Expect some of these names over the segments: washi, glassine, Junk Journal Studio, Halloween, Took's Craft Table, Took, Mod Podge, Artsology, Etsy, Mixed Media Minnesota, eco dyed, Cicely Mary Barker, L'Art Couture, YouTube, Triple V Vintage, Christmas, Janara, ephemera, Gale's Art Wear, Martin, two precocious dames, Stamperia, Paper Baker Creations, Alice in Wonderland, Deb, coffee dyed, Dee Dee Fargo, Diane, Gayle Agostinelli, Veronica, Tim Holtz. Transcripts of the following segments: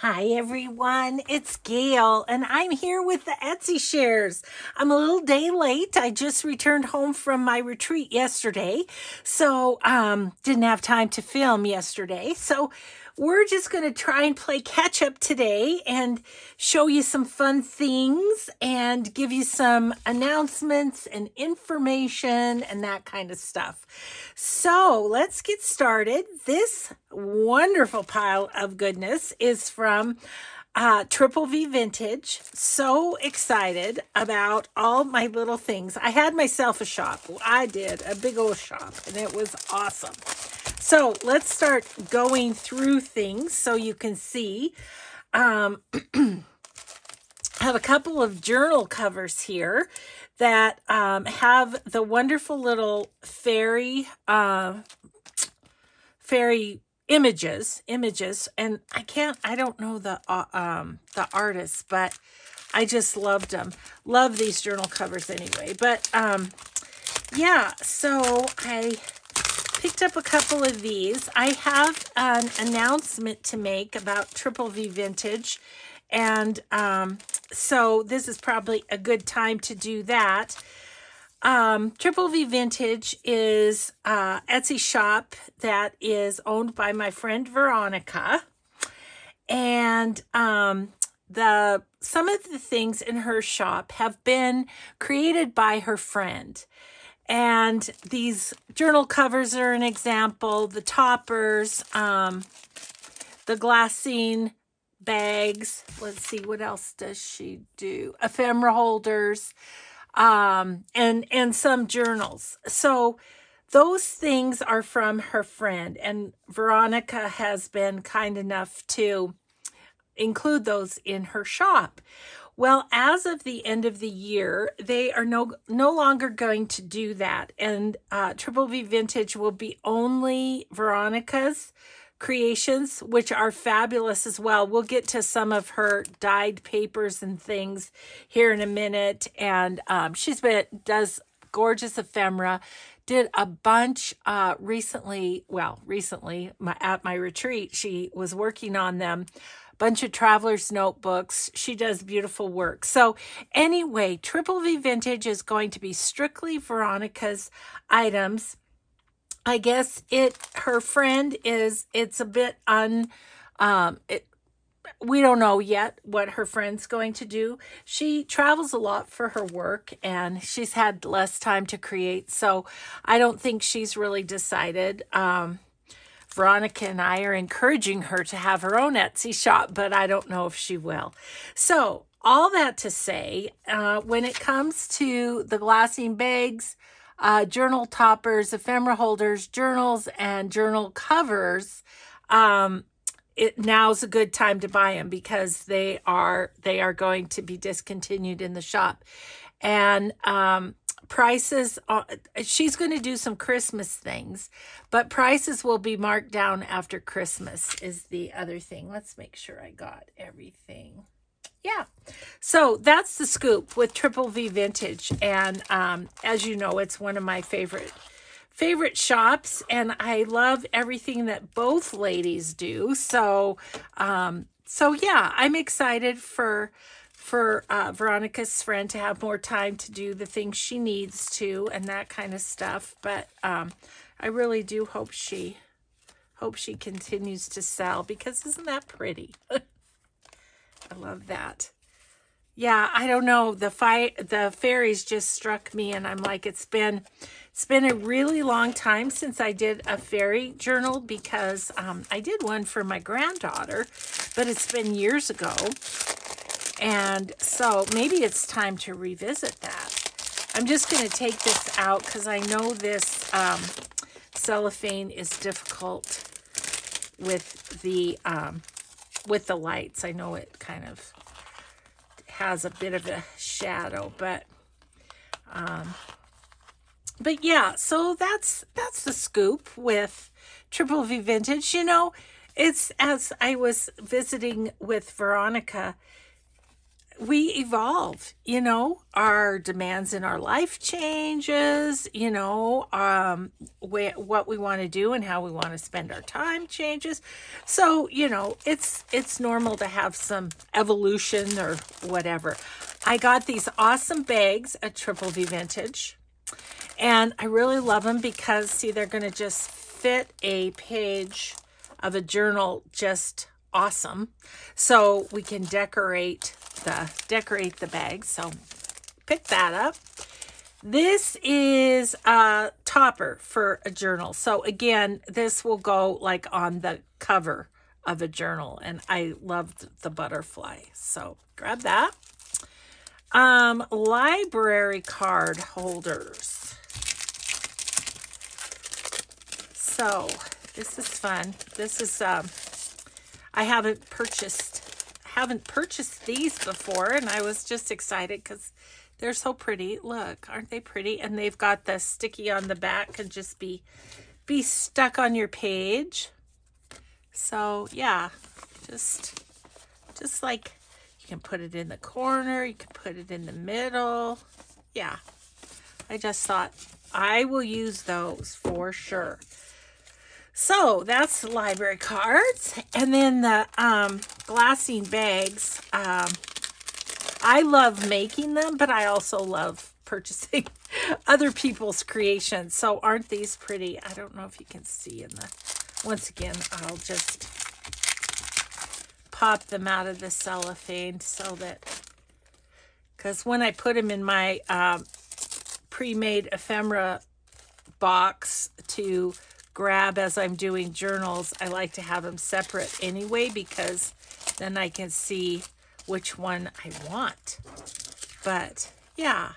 Hi everyone, it's Gale and I'm here with the Etsy shares. I'm a little day late. I just returned home from my retreat yesterday, so didn't have time to film yesterday. So we're just going to try and play catch up today and show you some fun things and give you some announcements and information and that kind of stuff. So let's get started. This wonderful pile of goodness is from Triple V Vintage. So excited about all my little things. I had myself a shop. I did a big old shop and it was awesome. So let's start going through things so you can see. I have a couple of journal covers here that have the wonderful little fairy images. And I don't know the artists, but I just loved them. Love these journal covers anyway. But yeah, so I picked up a couple of these. I have an announcement to make about Triple V Vintage, and so this is probably a good time to do that. Triple V Vintage is an Etsy shop that is owned by my friend Veronica, and some of the things in her shop have been created by her friend. And these journal covers are an example, the toppers, the glassine bags. Let's see, what else does she do? Ephemera holders, and some journals. So those things are from her friend, and Veronica has been kind enough to include those in her shop. Well, as of the end of the year, they are no longer going to do that. And Triple V Vintage will be only Veronica's creations, which are fabulous as well. We'll get to some of her dyed papers and things here in a minute. And she does gorgeous ephemera. Did a bunch recently, at my retreat, she was working on them. Bunch of traveler's notebooks. She does beautiful work. So anyway, Triple V Vintage is going to be strictly Veronica's items. I guess we don't know yet what her friend's going to do. She travels a lot for her work and she's had less time to create. So I don't think she's really decided. Veronica and I are encouraging her to have her own Etsy shop, but I don't know if she will. So all that to say, when it comes to the glassine bags, journal toppers, ephemera holders, journals, and journal covers, now's a good time to buy them because they are going to be discontinued in the shop. And prices, she's going to do some Christmas things, but prices will be marked down after Christmas is the other thing. Let's make sure I got everything. Yeah. So that's the scoop with Triple V Vintage. And as you know, it's one of my favorite shops, and I love everything that both ladies do. So, yeah, I'm excited for Veronica's friend to have more time to do the things she needs to and that kind of stuff. But I really do hope she continues to sell, because isn't that pretty? I love that. Yeah, I don't know. The fairies just struck me, and I'm like, it's been a really long time since I did a fairy journal, because I did one for my granddaughter, but it's been years ago. And so maybe it's time to revisit that. I'm just going to take this out because I know this cellophane is difficult with the lights. I know it kind of has a bit of a shadow, but yeah. So that's the scoop with Triple V Vintage. You know, it's as I was visiting with Veronica. we evolve, you know, our demands in our life changes, you know, what we want to do and how we want to spend our time changes. So, you know, it's normal to have some evolution or whatever. I got these awesome bags at Triple V Vintage, and I really love them because, see, they're going to just fit a page of a journal just awesome. So we can decorate the bag. So pick that up. This is a topper for a journal. So again, this will go like on the cover of a journal, and I loved the butterfly. So grab that. Library card holders. So this is fun. This is I haven't purchased these before, and I was just excited because they're so pretty. Look, aren't they pretty? And they've got the sticky on the back, could just be stuck on your page. So yeah, just like you can put it in the corner, you can put it in the middle. Yeah, I just thought I will use those for sure. So that's the library cards. And then the glassine bags. I love making them, but I also love purchasing other people's creations. So aren't these pretty? I don't know if you can see in the... Once again, I'll just pop them out of the cellophane so that... Because when I put them in my pre-made ephemera box to... grab as I'm doing journals, I like to have them separate anyway, because then I can see which one I want. But yeah,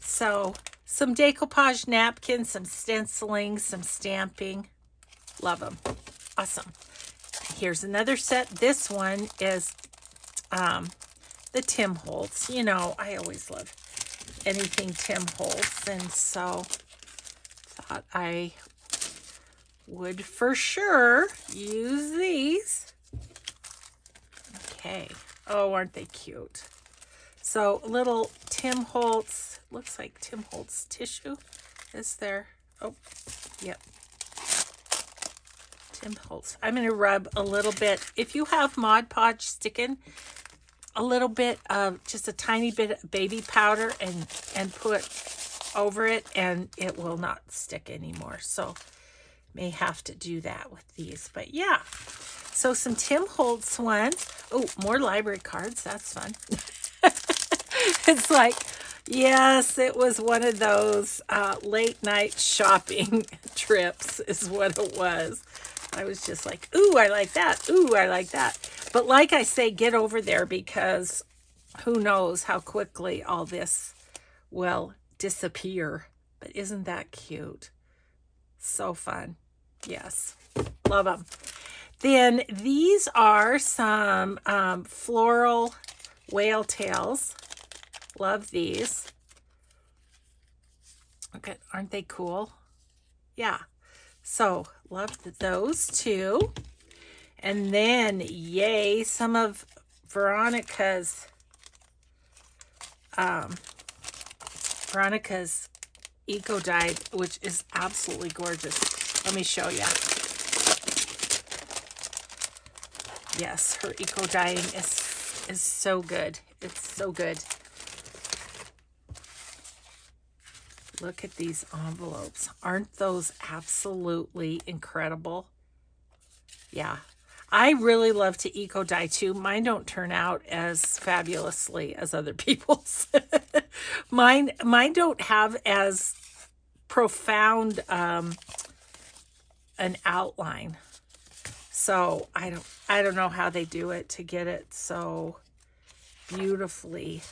so some decoupage napkins, some stenciling, some stamping. Love them. Awesome. Here's another set. This one is the Tim Holtz. You know, I always love anything Tim Holtz, and so thought I would for sure use these. Okay. Oh, aren't they cute? So little Tim Holtz, looks like Tim Holtz tissue is there. Oh, yep. Tim Holtz. I'm going to rub a little bit. If you have Mod Podge sticking, a little bit of, just a tiny bit of baby powder and put over it, and it will not stick anymore. So may have to do that with these, but yeah. So some Tim Holtz ones. Oh, more library cards. That's fun. It's like, yes, it was one of those late night shopping trips is what it was. I was just like, ooh, I like that. Ooh, I like that. But like I say, get over there, because who knows how quickly all this will disappear. But isn't that cute? So fun. Yes, love them. Then these are some floral whale tails. Love these. Okay, aren't they cool? Yeah, so loved those too. And then, yay, some of Veronica's Eco Dyed, which is absolutely gorgeous. Let me show you. Yes, her eco dyeing is so good. It's so good. Look at these envelopes. Aren't those absolutely incredible? Yeah. I really love to eco dye too. Mine don't turn out as fabulously as other people's. mine don't have as profound an outline. So I don't know how they do it to get it so beautifully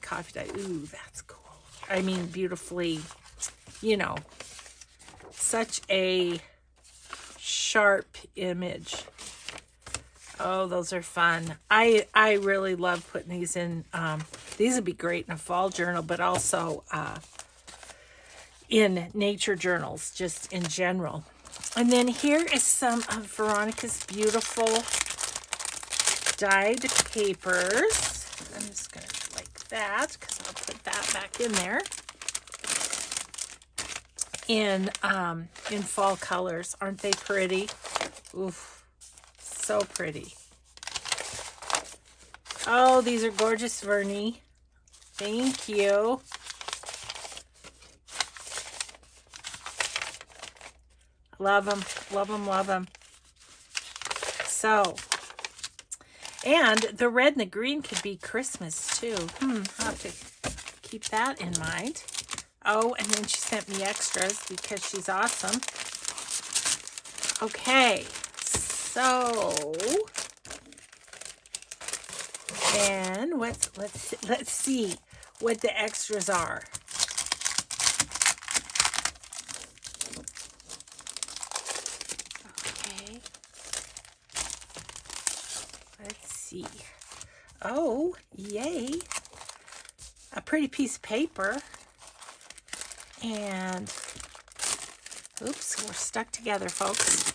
coffee dye. Ooh, that's cool. I mean, beautifully, you know, such a sharp image. Oh, those are fun. I really love putting these in. These would be great in a fall journal, but also in nature journals, just in general. And then here is some of Veronica's beautiful dyed papers. I'm just going to like that because I'll put that back in there. In fall colors. Aren't they pretty? Oof, so pretty. Oh, these are gorgeous, Vernie. Thank you. Love them, love them, love them. So, and the red and the green could be Christmas too. I'll have to keep that in mind. Oh, and then she sent me extras because she's awesome. Okay, so then let's see what the extras are. Oh, yay. A pretty piece of paper. And, oops, we're stuck together, folks.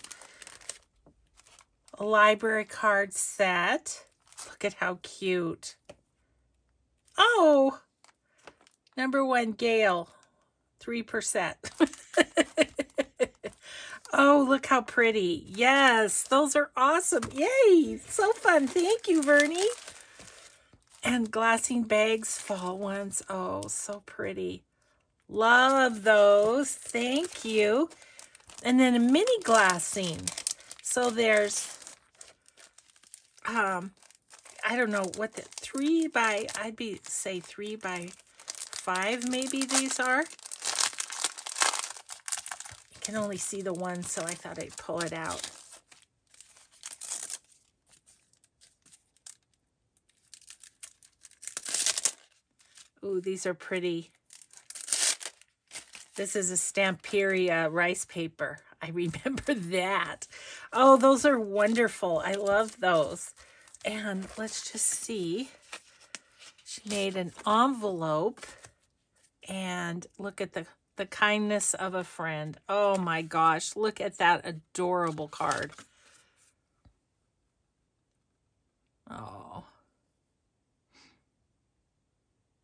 A library card set. Look at how cute. Oh, number one, Gale, 3%. Oh, look how pretty. Yes, those are awesome. Yay, so fun. Thank you, Vernie. And glassine bags, fall ones. Oh, so pretty. Love those. Thank you. And then a mini glassine. So there's, I don't know what the 3 by 5 maybe these are. Can only see the one, so I thought I'd pull it out. Ooh, these are pretty. This is a Stamperia rice paper. I remember that. Oh, those are wonderful. I love those. And let's just see. She made an envelope. And look at the kindness of a friend. Oh my gosh, look at that adorable card. Oh.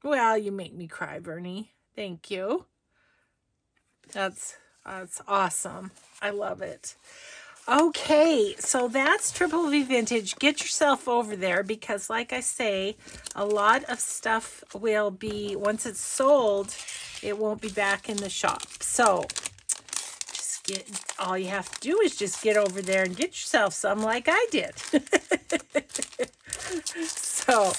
Well, you make me cry, Vernie. Thank you. That's awesome. I love it. Okay, so that's Triple V Vintage. Get yourself over there because, like I say, a lot of stuff will be, once it's sold, it won't be back in the shop. So just all you have to do is just get over there and get yourself some like I did. So,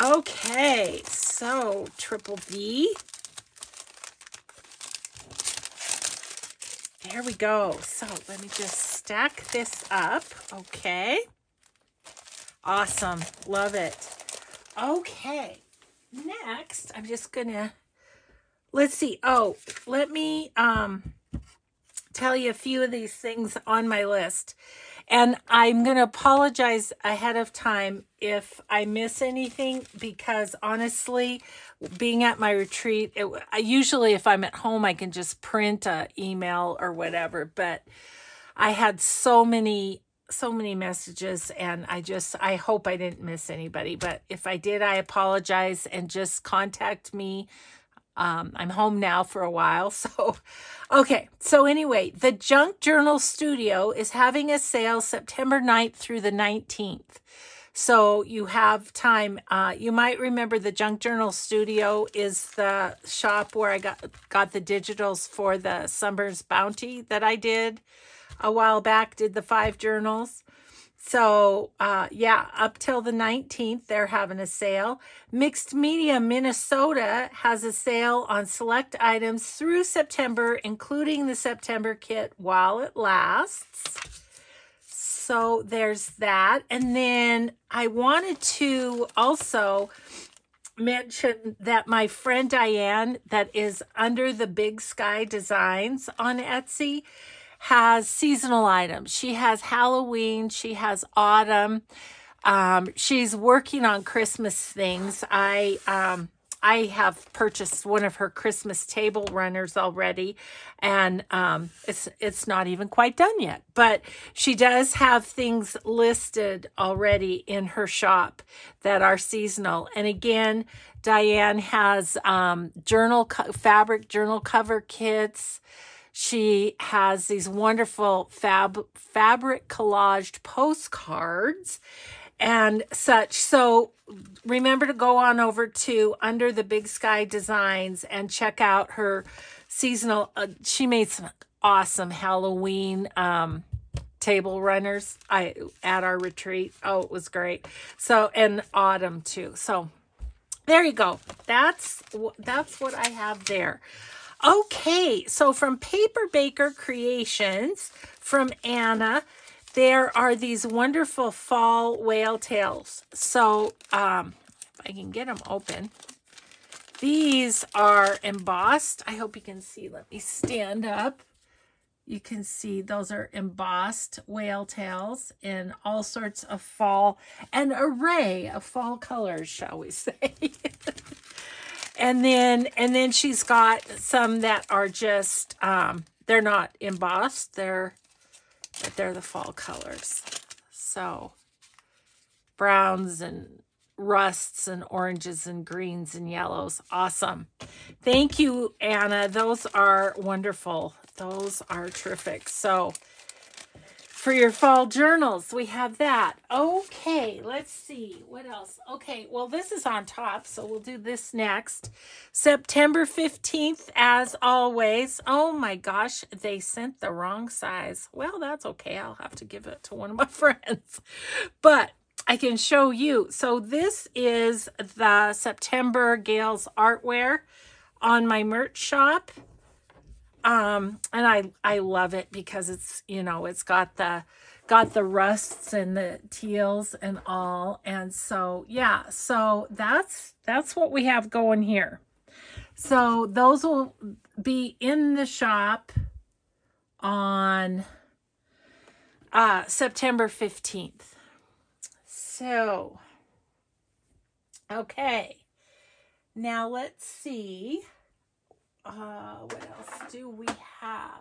okay, so Triple V. There we go. So let me just stack this up. Okay. Awesome. Love it. Okay. Next, I'm just going to, let's see. Oh, let me tell you a few of these things on my list. And I'm going to apologize ahead of time if I miss anything, because honestly, being at my retreat, usually if I'm at home, I can just print an email or whatever. But I had so many messages, and I hope I didn't miss anybody. But if I did, I apologize, and just contact me. I'm home now for a while. So, okay. So anyway, the Junk Journal Studio is having a sale September 9th through the 19th. So you have time. You might remember the Junk Journal Studio is the shop where I got the digitals for the Summer's Bounty that I did a while back, did the 5 journals. So, yeah, up till the 19th, they're having a sale. Mixed Media Minnesota has a sale on select items through September, including the September kit, while it lasts. So there's that. And then I wanted to also mention that my friend Diane, that is Under the Big Sky Designs on Etsy, has seasonal items. She has Halloween. She has autumn. She's working on Christmas things. I I have purchased one of her Christmas table runners already, and it's not even quite done yet. But she does have things listed already in her shop that are seasonal. And again, Diane has fabric journal cover kits. She has these wonderful fabric collaged postcards and such. So remember to go on over to Under the Big Sky Designs and check out her seasonal. She made some awesome Halloween table runners at our retreat. Oh, it was great. So, and autumn too. So there you go. That's what I have there. Okay, so from Paper Baker Creations, from Anna, there are these wonderful fall whale tails. So if I can get them open, these are embossed. I hope you can see. Let me stand up. You can see those are embossed whale tails in all sorts of fall, an array of fall colors, shall we say. And then she's got some that are just, they're not embossed. But they're the fall colors. So browns and rusts and oranges and greens and yellows. Awesome. Thank you, Anna. Those are wonderful. Those are terrific. So for your fall journals, we have that. Okay, let's see. What else? Okay, well, this is on top, so we'll do this next. September 15th, as always. Oh, my gosh, they sent the wrong size. Well, that's okay. I'll have to give it to one of my friends. But I can show you. So this is the September Gale's Art Wear on my merch shop. And I love it because it's, you know, it's got the rusts and the teals and all. And so, yeah, so that's what we have going here. So those will be in the shop on, September 15th. So, okay, now let's see. What else do we have?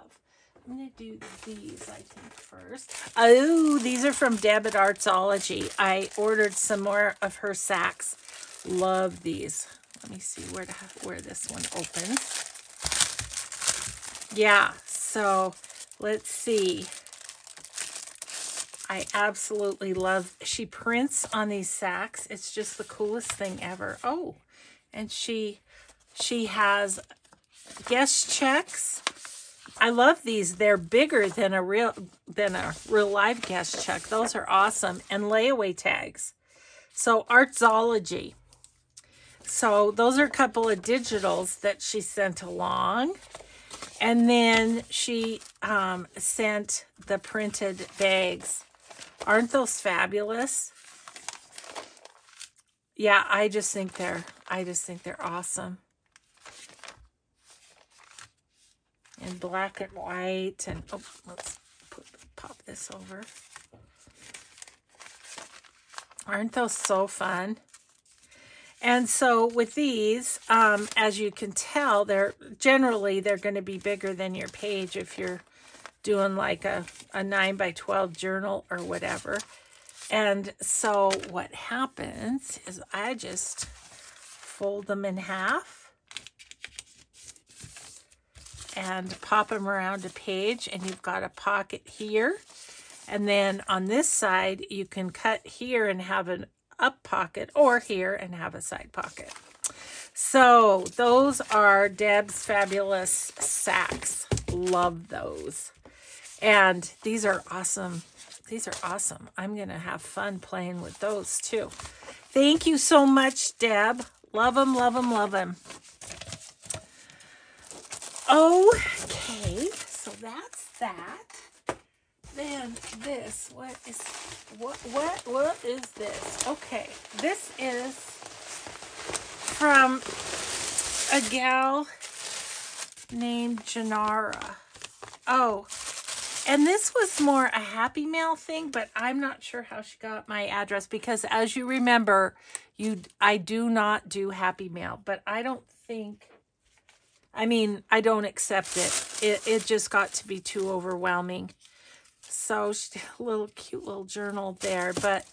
I'm going to do these, I think, first. Oh, these are from Deb at Artsology. I ordered some more of her sacks. Love these. Let me see where this one opens. Yeah, so let's see. I absolutely love, she prints on these sacks. It's just the coolest thing ever. Oh, and she has guest checks. I love these. They're bigger than a real live guest check. Those are awesome. And layaway tags. So Artsology. So those are a couple of digitals that she sent along. And then she sent the printed bags. Aren't those fabulous? Yeah, I just think they're awesome. And black and white, and oh, let's pop this over. Aren't those so fun? And so with these, as you can tell, they're generally going to be bigger than your page if you're doing like a 9 by 12 journal or whatever. And so what happens is I just fold them in half and pop them around a page, and you've got a pocket here. And then on this side, you can cut here and have an up pocket, or here and have a side pocket. So those are Deb's fabulous sacks. Love those. And these are awesome. These are awesome. I'm gonna have fun playing with those too. Thank you so much, Deb. Love them, love them, love them. Okay, so that's that. Then this, what is this? Okay, this is from a gal named Janara. Oh, And this was more a Happy Mail thing, but I'm not sure how she got my address because, as you remember, I do not do Happy Mail, but I don't think, I mean, I don't accept it. It just got to be too overwhelming. So she did a little cute little journal there, but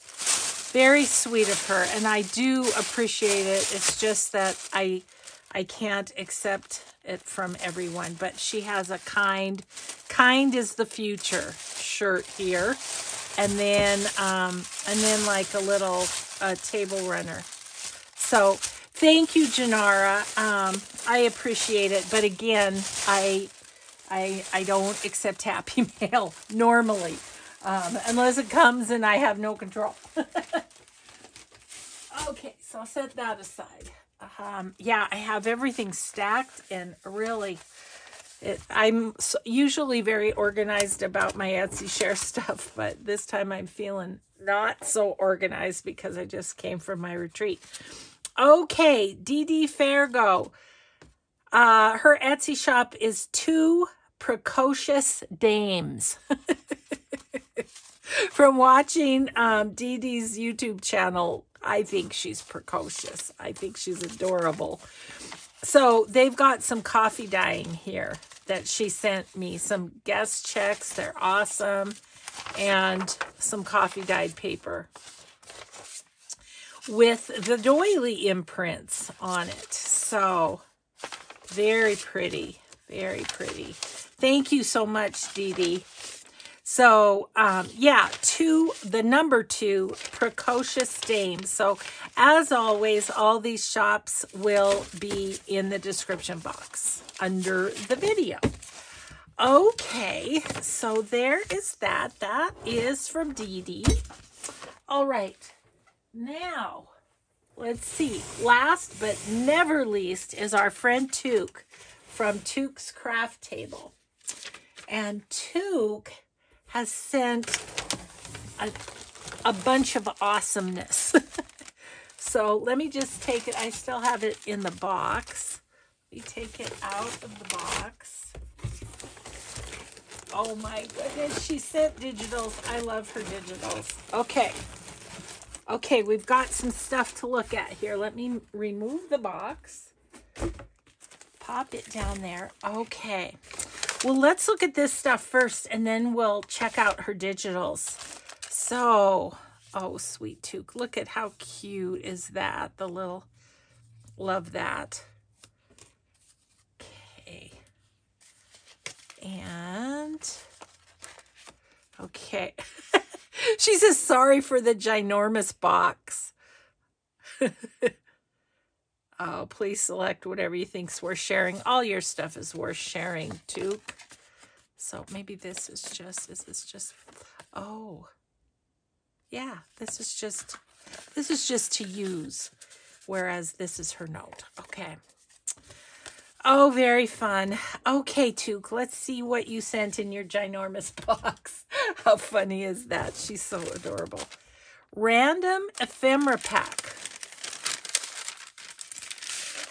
very sweet of her. And I do appreciate it. It's just that I can't accept it from everyone, but she has a kind is the future shirt here. And then like a little table runner. So thank you, Janara. I appreciate it. But again, I don't accept Happy Mail normally, unless it comes and I have no control. Okay, so I'll set that aside. Yeah, I have everything stacked and really, I'm usually very organized about my Etsy share stuff, but this time I'm feeling not so organized because I just came from my retreat. Okay, Dee Dee Fargo. Her Etsy shop is Two Precocious Dames. From watching Dee Dee's YouTube channel, I think she's precocious. I think she's adorable. So they've got some coffee dyeing here that she sent me. Some guest checks. They're awesome. And some coffee dyed paper with the doily imprints on it. So very pretty. Very pretty. Thank you so much, Dee Dee. So, yeah, the number two, Precocious Dames. So, as always, all these shops will be in the description box under the video. Okay, so there is that. That is from Dee Dee. All right, now, let's see. Last but never least is our friend Took from Took's Craft Table. And Took has sent a bunch of awesomeness. So let me just take it. I still have it in the box. Let me take it out of the box. Oh my goodness, she sent digitals. I love her digitals. Okay. Okay, we've got some stuff to look at here. Let me remove the box. Pop it down there. Okay. Well, let's look at this stuff first, and then we'll check out her digitals. So, oh, sweet Took. Look at how cute is that. The little, love that. Okay. And, okay. She says, sorry for the ginormous box. Oh, please select whatever you think's worth sharing. All your stuff is worth sharing, too. So maybe this is just, oh, yeah, this is just to use, whereas this is her note. Okay. Oh, very fun. Okay, Took, let's see what you sent in your ginormous box. How funny is that? She's so adorable. Random ephemera pack.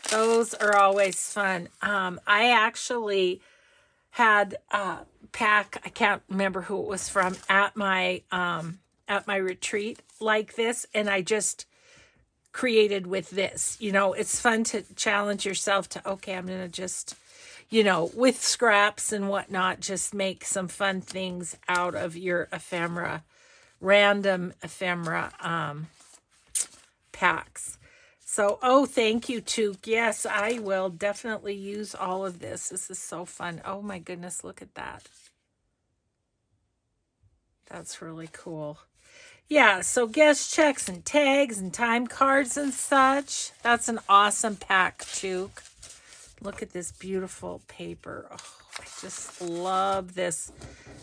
Those are always fun. I actually had a pack, I can't remember who it was from, at my retreat like this, and I just created with this. You know, it's fun to challenge yourself to, okay, I'm going to just, you know, with scraps and whatnot, just make some fun things out of your ephemera, random ephemera packs. So, oh, thank you, Took. Yes, I will definitely use all of this. This is so fun. Oh, my goodness, look at that. That's really cool. Yeah, so guest checks and tags and time cards and such. That's an awesome pack, Took. Look at this beautiful paper. Oh, I just love this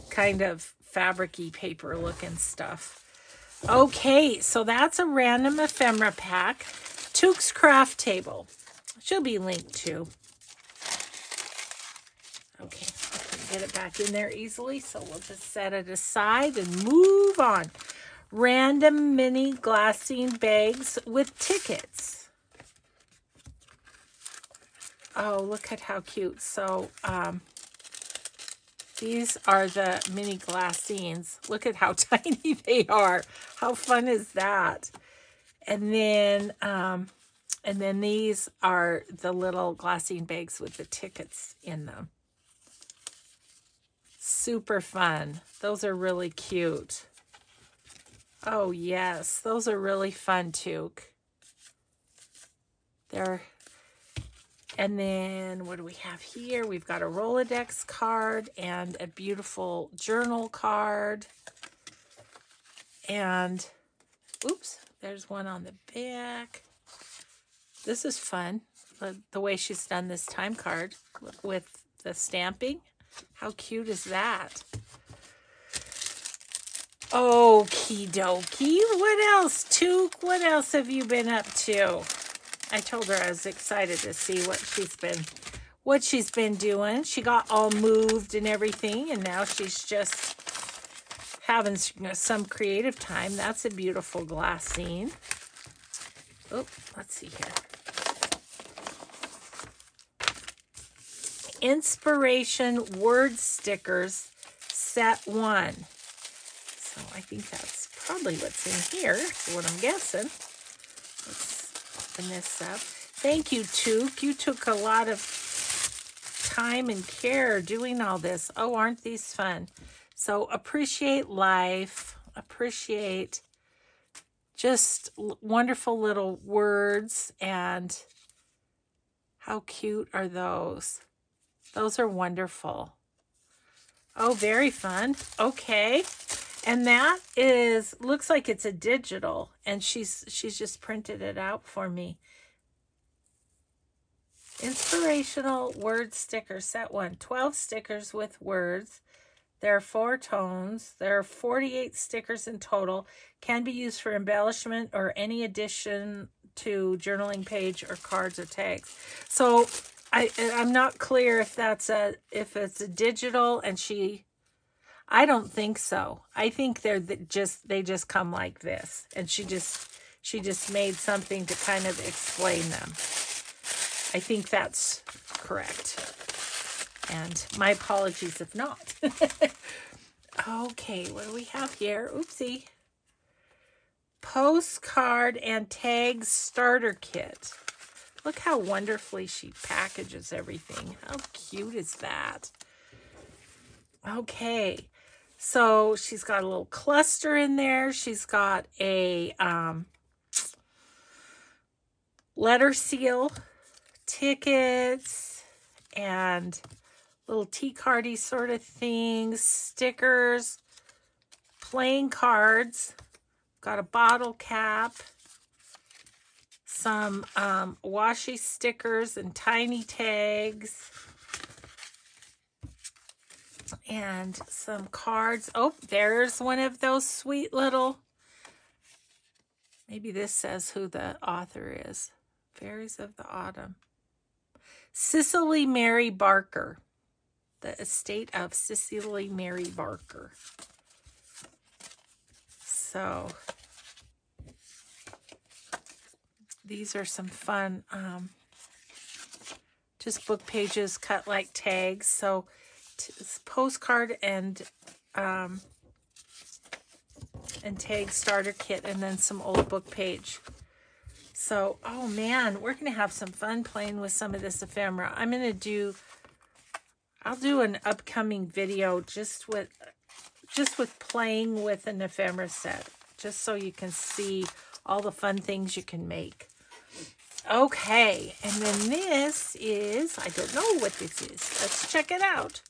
kind of fabric-y paper-looking stuff. Okay, so that's a random ephemera pack. Took's Craft Table. She'll be linked to. Okay, I can get it back in there easily, so we'll just set it aside and move on. Random mini glassine bags with tickets. Oh, look at how cute. So, These are the mini glassines. Look at how tiny they are. How fun is that? And then these are the little glassine bags with the tickets in them. Super fun. Those are really cute. Oh yes, those are really fun, Took. They're... And then what do we have here? We've got a Rolodex card and a beautiful journal card. And, oops, there's one on the back. This is fun, the way she's done this time card with the stamping. How cute is that? Okie dokie, what else, Took? What else have you been up to? I told her I was excited to see what she's been doing. She got all moved and everything, and now she's just having some creative time. That's a beautiful glassine. Oh, let's see here. Inspiration word stickers, set 1. So I think that's probably what's in here, is what I'm guessing. Let's this up. Thank you, Took. You took a lot of time and care doing all this. Oh, aren't these fun? So appreciate life. Appreciate just wonderful little words. And how cute are those? Those are wonderful. Oh, very fun. Okay. And that is, looks like it's a digital, and she's just printed it out for me. Inspirational word sticker, set 1. 12 stickers with words. There are 4 tones. There are 48 stickers in total. Can be used for embellishment or any addition to journaling page or cards or tags. So I'm not clear if that's if it's a digital, and she... I don't think so. I think they're they just come like this, and she just made something to kind of explain them. I think that's correct. And my apologies if not. Okay, what do we have here? Oopsie. Postcard and tag starter kit. Look how wonderfully she packages everything. How cute is that? Okay. So she's got a little cluster in there. She's got a letter seal, tickets, and little tea cardy sort of things, stickers, playing cards, got a bottle cap, some washi stickers and tiny tags, and some cards. Oh, there's one of those sweet little... Maybe this says who the author is. Fairies of the Autumn. Cicely Mary Barker. The estate of Cicely Mary Barker. So, these are some fun, just book pages cut like tags. So, postcard and tag starter kit, and then some old book page. So, oh man, we're gonna have some fun playing with some of this ephemera. I'll do an upcoming video just with playing with an ephemera set, just so you can see all the fun things you can make. Okay, and then this is, I don't know what this is. Let's check it out.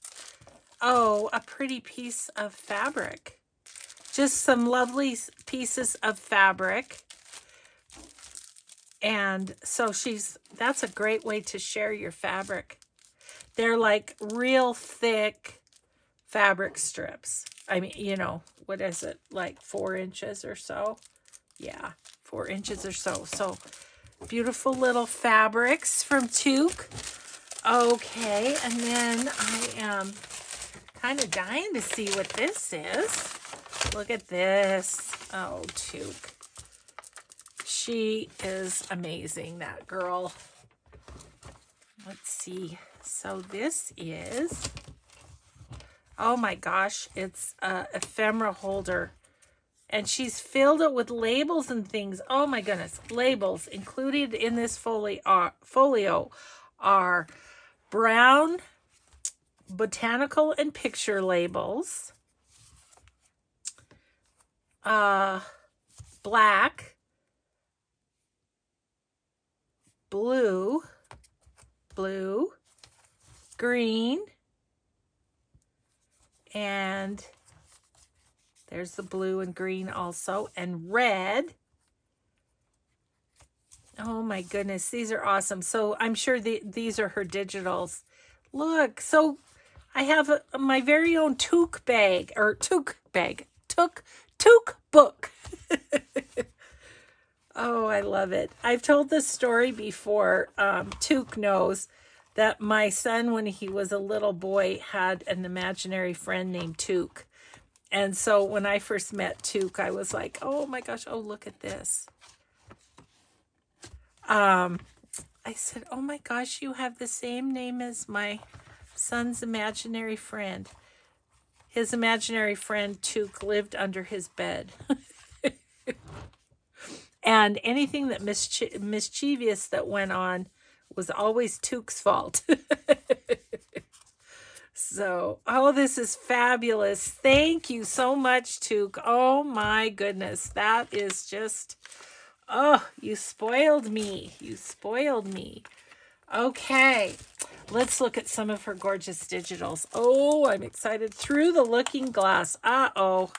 Oh, a pretty piece of fabric. Just some lovely pieces of fabric. And so that's a great way to share your fabric. They're like real thick fabric strips. I mean, you know, what is it? Like 4 inches or so? Yeah, 4 inches or so. So beautiful little fabrics from Took. Okay, and then I am kind of dying to see what this is. Look at this. Oh, Took. She is amazing, that girl. Let's see. So this is Oh my gosh, it's an ephemera holder. And she's filled it with labels and things. Oh my goodness, labels included in this folio are brown, botanical and picture labels, black, blue, green, and there's the blue and green also, and red. Oh my goodness, these are awesome. So I'm sure these are her digitals. Look, so I have my very own Took book. Oh, I love it. I've told this story before. Took knows that my son, when he was a little boy, had an imaginary friend named Took. And so when I first met Took, I was like, oh my gosh, oh, look at this. I said, oh my gosh, you have the same name as my son's imaginary friend. His imaginary friend, Took, lived under his bed. And anything that mischievous that went on was always Took's fault. So, oh, this is fabulous. Thank you so much, Took. Oh, my goodness. That is just, oh, you spoiled me. You spoiled me. Okay, let's look at some of her gorgeous digitals. Oh, I'm excited. Through the Looking Glass. Uh-oh.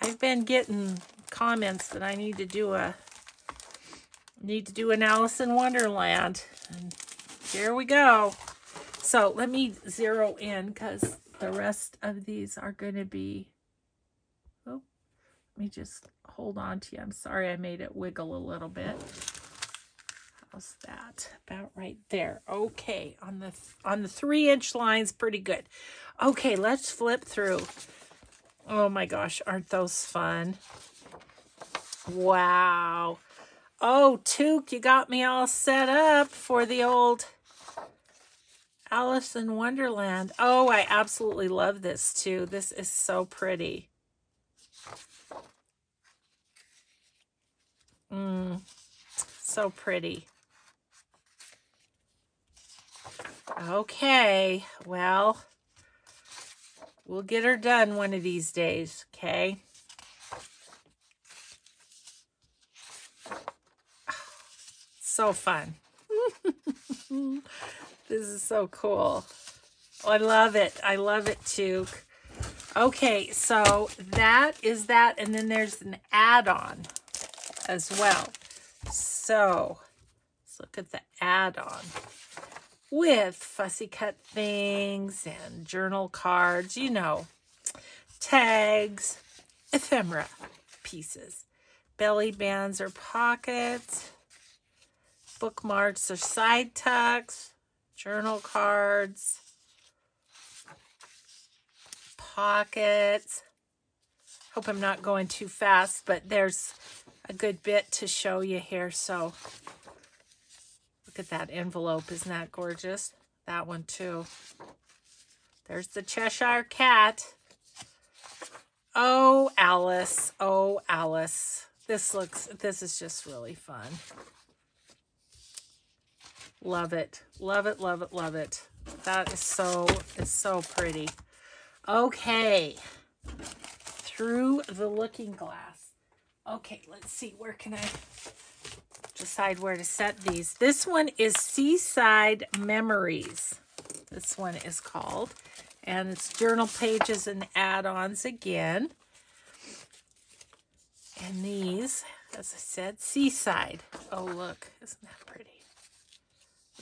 I've been getting comments that I need to do an Alice in Wonderland. And here we go. So let me zero in because the rest of these are going to be, oh, let me just hold on to you. I'm sorry I made it wiggle a little bit. How's that? About right there. Okay, on the 3-inch lines, pretty good. Okay, let's flip through. Oh my gosh, aren't those fun? Wow. Oh, Took, you got me all set up for the old Alice in Wonderland. Oh, I absolutely love this too. This is so pretty. So pretty. Okay, well, we'll get her done one of these days, okay? So fun. This is so cool. I love it. I love it, Took. Okay, so that is that. And then there's an add-on as well. So let's look at the add-on with fussy cut things and journal cards, you know, tags, ephemera pieces, belly bands or pockets, bookmarks or side tucks, journal cards, pockets. Hope I'm not going too fast, but there's a good bit to show you here. So look at that envelope. Isn't that gorgeous? That one too. There's the Cheshire Cat. Oh, Alice. Oh, Alice. This is just really fun. Love it. Love it, love it, love it. That is so pretty. Okay. Through the Looking Glass. Okay, let's see. Where can I decide where to set these? This one is Seaside Memories. This one is called. And it's journal pages and add-ons again. And these, as I said, Seaside. Oh, look. Isn't that pretty?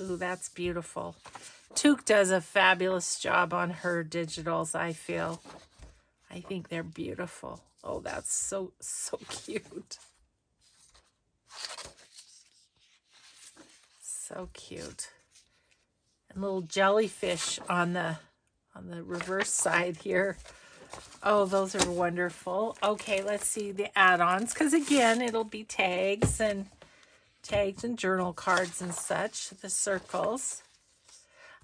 Ooh, that's beautiful. Took does a fabulous job on her digitals, I feel. I think they're beautiful. Oh, that's so cute. So cute. And little jellyfish on the reverse side here. Oh, those are wonderful. Okay, let's see the add-ons, because again, it'll be tags and journal cards and such, the circles.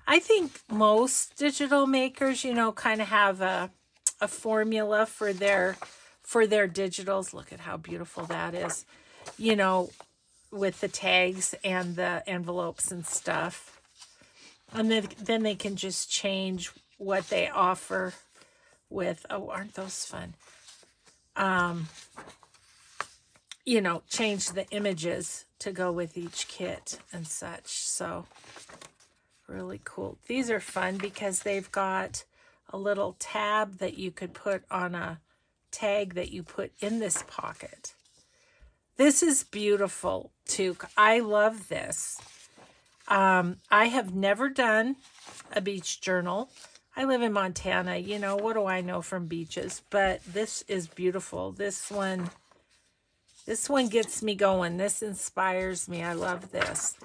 I think most digital makers, you know, kind of have a formula for their digitals. Look at how beautiful that is, you know, with the tags and the envelopes and stuff. And then they can just change what they offer with, oh, aren't those fun? You know, change the images to go with each kit and such. So really cool. These are fun because they've got a little tab that you could put on a tag that you put in this pocket. This is beautiful, Took. I love this. I have never done a beach journal. I live in Montana. You know, what do I know from beaches? But this is beautiful. This one gets me going. This inspires me. I love this.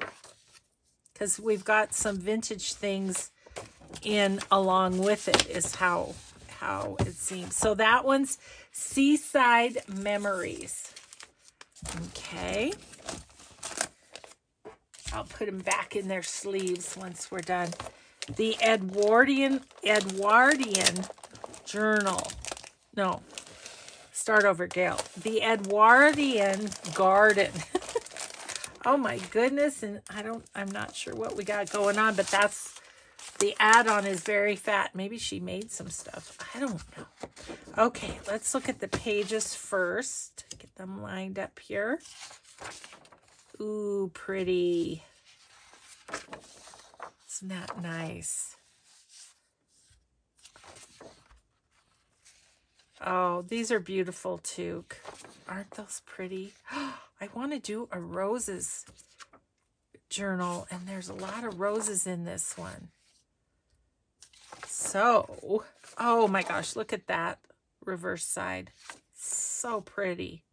Because we've got some vintage things in along with it is how it seems. So that one's Seaside Memories. Okay. I'll put them back in their sleeves once we're done. The Edwardian Journal. No. Start over, Gail. The Edwardian Garden. Oh my goodness. And I'm not sure what we got going on, but that's the add-on is very fat. Maybe she made some stuff. I don't know. Okay, let's look at the pages first. Get them lined up here. Ooh, pretty. Isn't that nice? Oh, these are beautiful, too. Aren't those pretty? I want to do a roses journal, and there's a lot of roses in this one. So, oh my gosh, look at that reverse side. So pretty.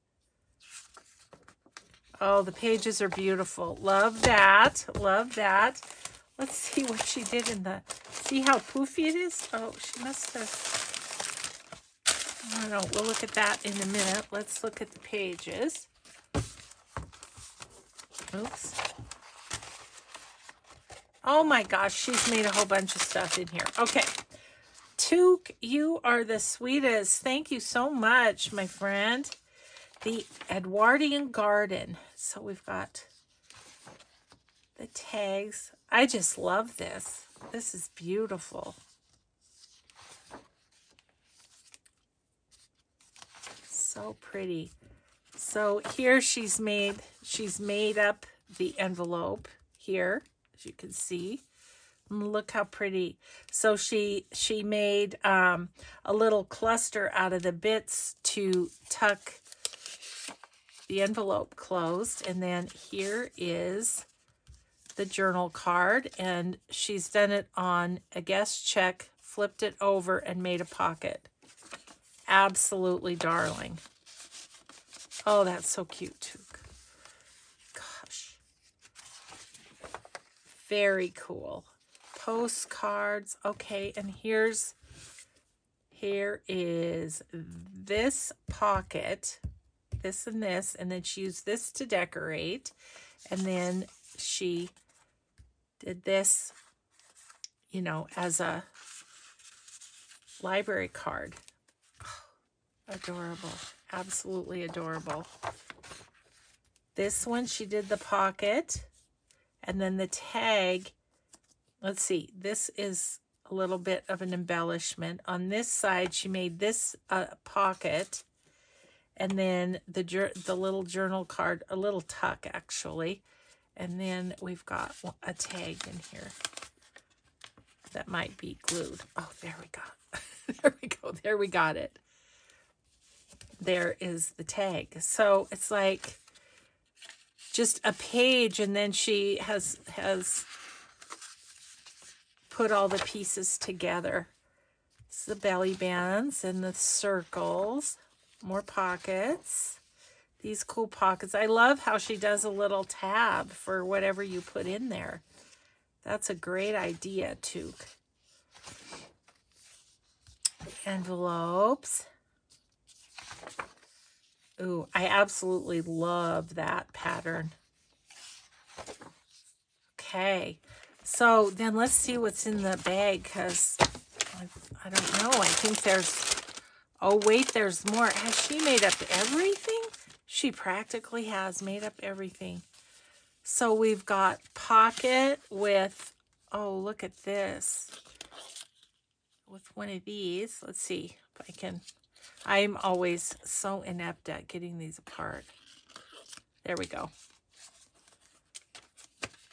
Oh, the pages are beautiful. Love that. Love that. Let's see what she did in the... See how poofy it is? Oh, she must have... I don't know. We'll look at that in a minute. Let's look at the pages. Oops. Oh my gosh, she's made a whole bunch of stuff in here. Okay. Took, you are the sweetest. Thank you so much, my friend. The Edwardian Garden. So we've got the tags. I just love this. This is beautiful. So pretty. So here she's made up the envelope here, as you can see. And look how pretty. So she made a little cluster out of the bits to tuck the envelope closed. And then here is the journal card, and she's done it on a guest check, flipped it over, and made a pocket. Absolutely darling. Oh, that's so cute, too. Gosh. Very cool. Postcards. Okay, and here is this pocket. This, and then she used this to decorate. And then she did this, you know, as a library card. Adorable. Absolutely adorable. This one, she did the pocket. And then the tag. Let's see. This is a little bit of an embellishment. On this side, she made this pocket. And then the little journal card, a little tuck, actually. And then we've got a tag in here that might be glued. Oh, there we go. There we go. There we got it. There is the tag. So it's like just a page, and then she has put all the pieces together. It's the belly bands and the circles. More pockets. These cool pockets. I love how she does a little tab for whatever you put in there. That's a great idea, too. Envelopes. Ooh, I absolutely love that pattern. Okay, So then let's see what's in the bag, because I don't know. I think there's, oh wait, there's more. Has she made up everything? She practically has made up everything. So we've got pocket with, oh, look at this. With one of these. Let's see if I can. I'm always so inept at getting these apart. There we go.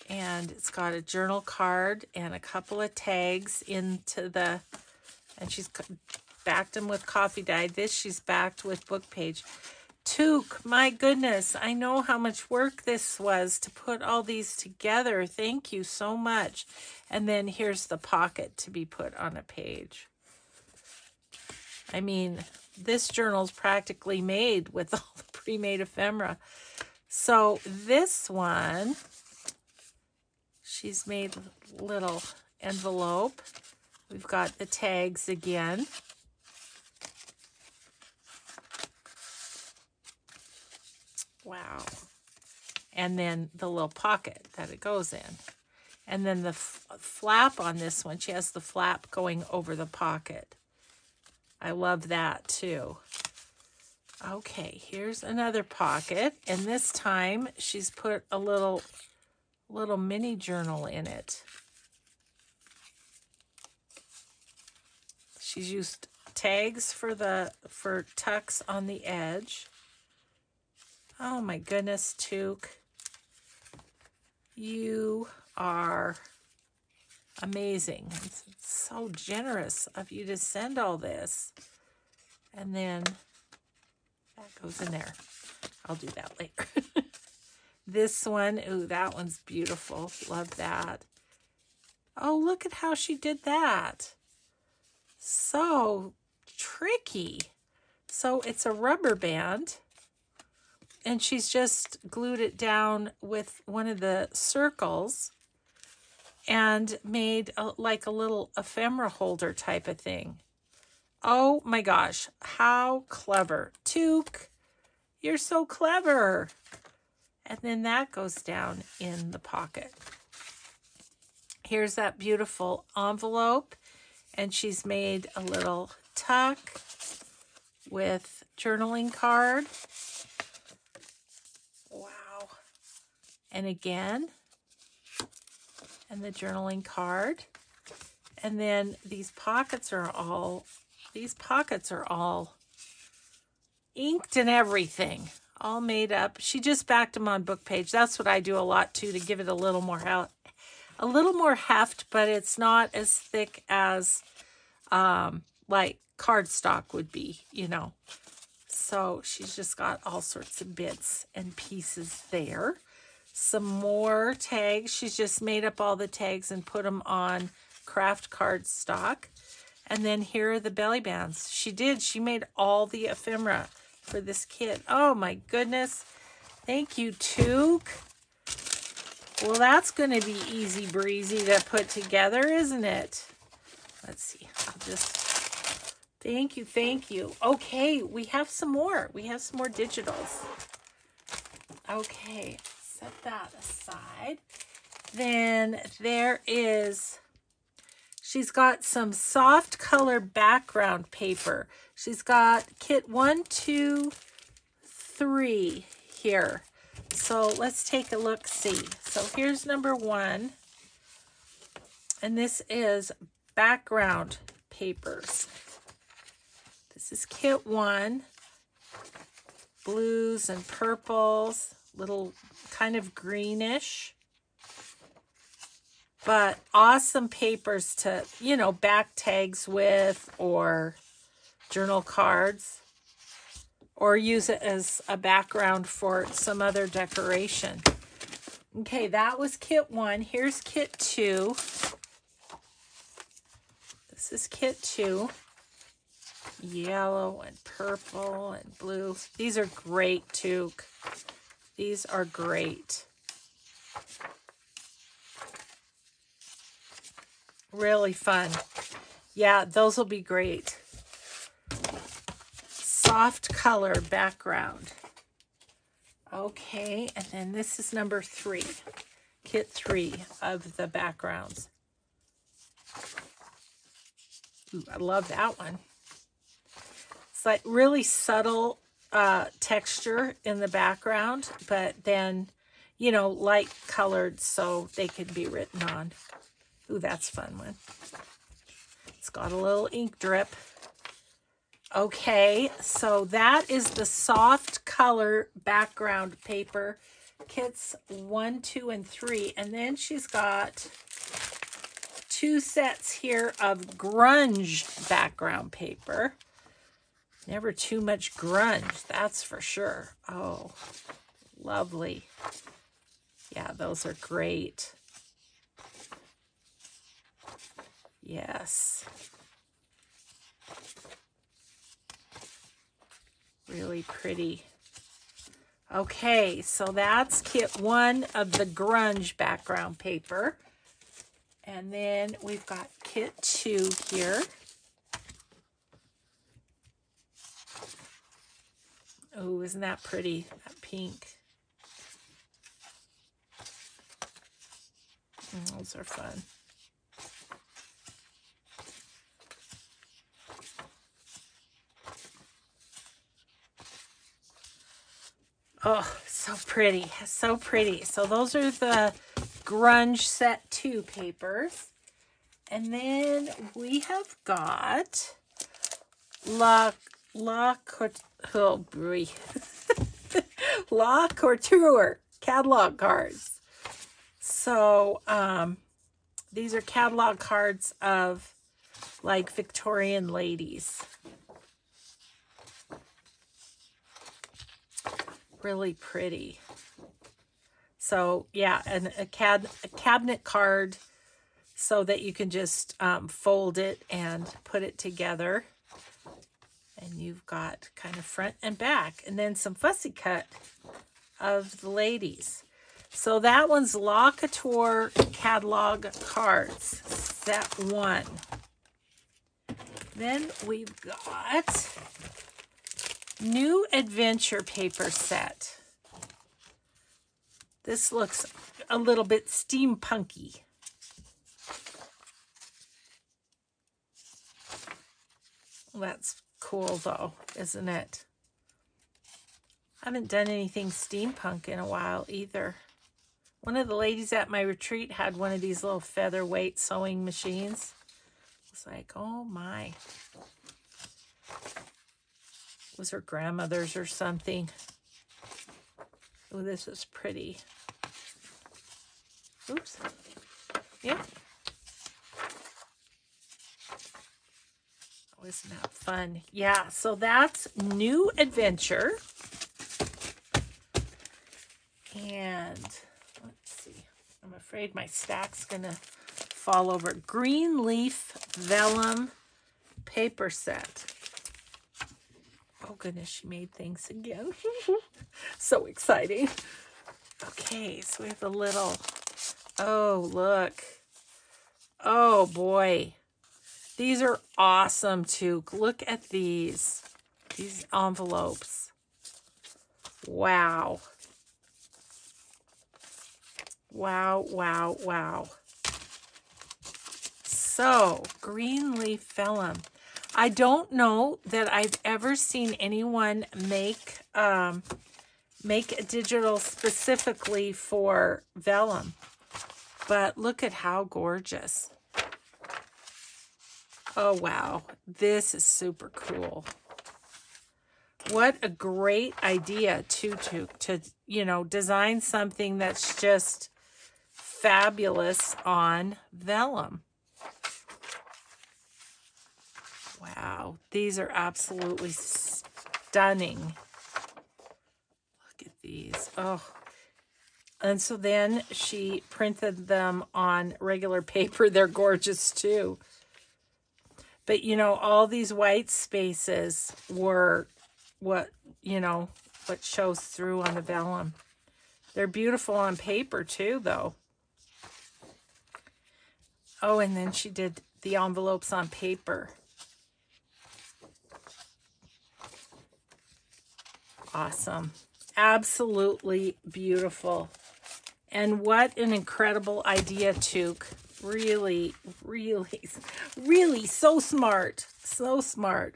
And it's got a journal card and a couple of tags into the, and she's backed them with coffee dye. This she's backed with book page. Took, my goodness, I know how much work this was to put all these together. Thank you so much. And then here's the pocket to be put on a page. I mean, this journal's practically made with all the pre-made ephemera. So this one, she's made a little envelope. We've got the tags again. Wow. And then the little pocket that it goes in. And then the flap on this one, she has the flap going over the pocket. I love that too. Okay, here's another pocket. And this time she's put a little mini journal in it. She's used tags for tucks on the edge. Oh my goodness, Took, you are amazing. It's so generous of you to send all this. And then that goes in there. I'll do that later. This one, ooh, that one's beautiful. Love that. Oh, look at how she did that. So tricky. So it's a rubber band. And she's just glued it down with one of the circles and made like a little ephemera holder type of thing. Oh my gosh, how clever. Took, you're so clever. And then that goes down in the pocket. Here's that beautiful envelope. And she's made a little tuck with journaling card. And again, and the journaling card. And then these pockets are all inked and everything, all made up. She just backed them on book page. That's what I do a lot too, to give it a little more heft, but it's not as thick as like cardstock would be, you know. So she's just got all sorts of bits and pieces there. Some more tags. She's just made up all the tags and put them on craft card stock. And then here are the belly bands. She made all the ephemera for this kit. Oh my goodness. Thank you, Took. Well, that's going to be easy breezy to put together, isn't it? Let's see. I'll just, thank you. Thank you. Okay. We have some more. We have some more digitals. Okay. Set that aside. Then there is, she's got some soft color background paper. She's got kit 1, 2, 3 here. So let's take a look, see. So here's number 1. And this is background papers. This is kit 1. Blues and purples. Little kind of greenish, but awesome papers to, you know, back tags with, or journal cards, or use it as a background for some other decoration. Okay, that was kit 1. Here's kit 2. This is kit 2. Yellow and purple and blue. These are great, too. These are great. Really fun. Yeah, those will be great. Soft color background. Okay, and then this is number 3. kit 3 of the backgrounds. Ooh, I love that one. It's like really subtle texture in the background, but then, you know, light colored so they can be written on. Ooh, that's a fun one. It's got a little ink drip. Okay, so that is the soft color background paper, kits 1, 2, and 3. And then she's got 2 sets here of grunge background paper. Never too much grunge, that's for sure. Oh, lovely. Yeah, those are great. Yes. Really pretty. Okay, so that's kit 1 of the grunge background paper. And then we've got kit 2 here. Oh, isn't that pretty, that pink? Those are fun. Oh, so pretty, so pretty. So those are the grunge set 2 papers. And then we have got L'Art Couture catalog cards. So these are catalog cards of like Victorian ladies. Really pretty. So yeah, and a cabinet card so that you can just fold it and put it together, and you've got kind of front and back, and then some fussy cut of the ladies. So that one's L'Art Couture catalog cards, set 1. Then we've got new adventure paper set. This looks a little bit steampunky. That's cool though, isn't it? I haven't done anything steampunk in a while either. One of the ladies at my retreat had one of these little featherweight sewing machines. It's like, oh my. Was her grandmother's or something. Oh, this is pretty. Oops. Yeah. Oh, isn't that fun? Yeah, so that's new adventure. And let's see. I'm afraid my stack's going to fall over. Green leaf vellum paper set. Oh, goodness, she made things again. So exciting. Okay, so we have a little... Oh, look. Oh, boy. These are awesome, too. Look at these. These envelopes. Wow. Wow, wow, wow. So, green leaf vellum. I don't know that I've ever seen anyone make make a digital specifically for vellum, but look at how gorgeous. Oh, wow. This is super cool. What a great idea to you know, design something that's just fabulous on vellum. Wow, these are absolutely stunning. Look at these. Oh, and so then she printed them on regular paper. They're gorgeous too. But, you know, all these white spaces were what, you know, what shows through on the vellum. They're beautiful on paper too, though. Oh, and then she did the envelopes on paper. Awesome. Absolutely beautiful. And what an incredible idea, Took. Really so smart. So smart.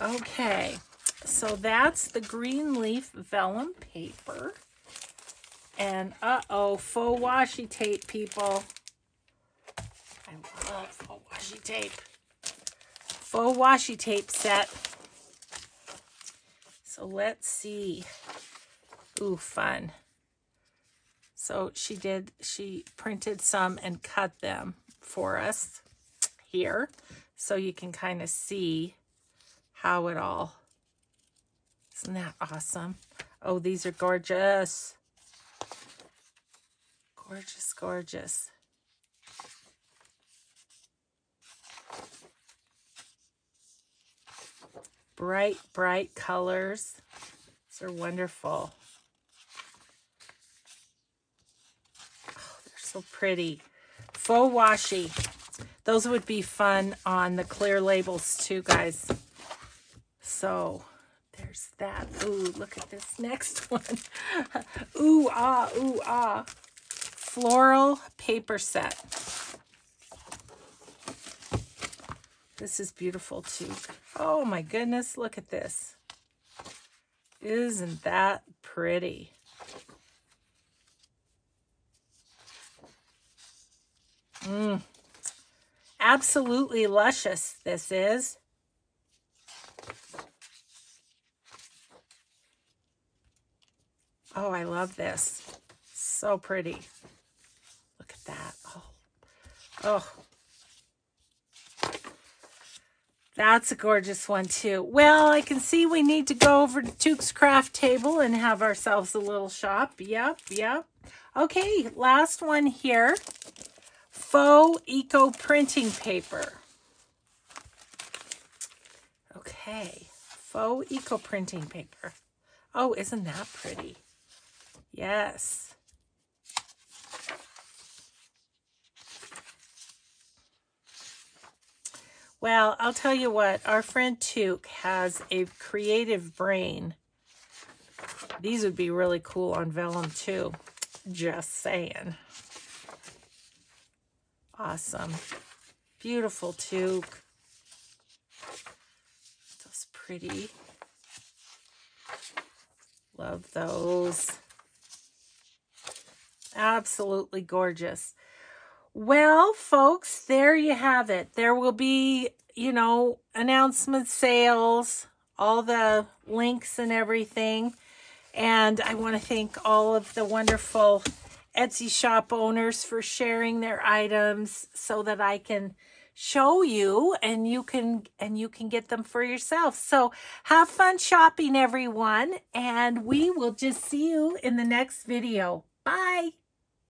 Okay. So that's the green leaf vellum paper. And uh-oh, faux washi tape, people. I love faux washi tape. Faux washi tape set. So let's see. Ooh, fun. So she printed some and cut them for us here. So you can kind of see how it all, isn't that awesome? Oh, these are gorgeous. Gorgeous, gorgeous. Bright, bright colors. These are wonderful. Oh, they're so pretty. Faux washi. Those would be fun on the clear labels too, guys. So there's that. Ooh, look at this next one. Ooh, ah, ooh, ah. Floral paper set. This is beautiful too. Oh my goodness, look at this. Isn't that pretty? Mm. Absolutely luscious, this is. Oh, I love this. So pretty. Look at that. Oh. Oh. That's a gorgeous one, too. Well, I can see we need to go over to Took's Craft Table and have ourselves a little shop. Yep, yep. Okay, last one here. Faux Eco Printing Paper. Okay, Faux Eco Printing Paper. Oh, isn't that pretty? Yes. Well, I'll tell you what, our friend Took has a creative brain. These would be really cool on vellum too. Just saying. Awesome. Beautiful, Took. Those pretty. Love those. Absolutely gorgeous. Well, folks, there you have it. There will be, you know, announcements, sales, all the links and everything. And I want to thank all of the wonderful Etsy shop owners for sharing their items so that I can show you and you can get them for yourself. So have fun shopping, everyone. And we will just see you in the next video. Bye.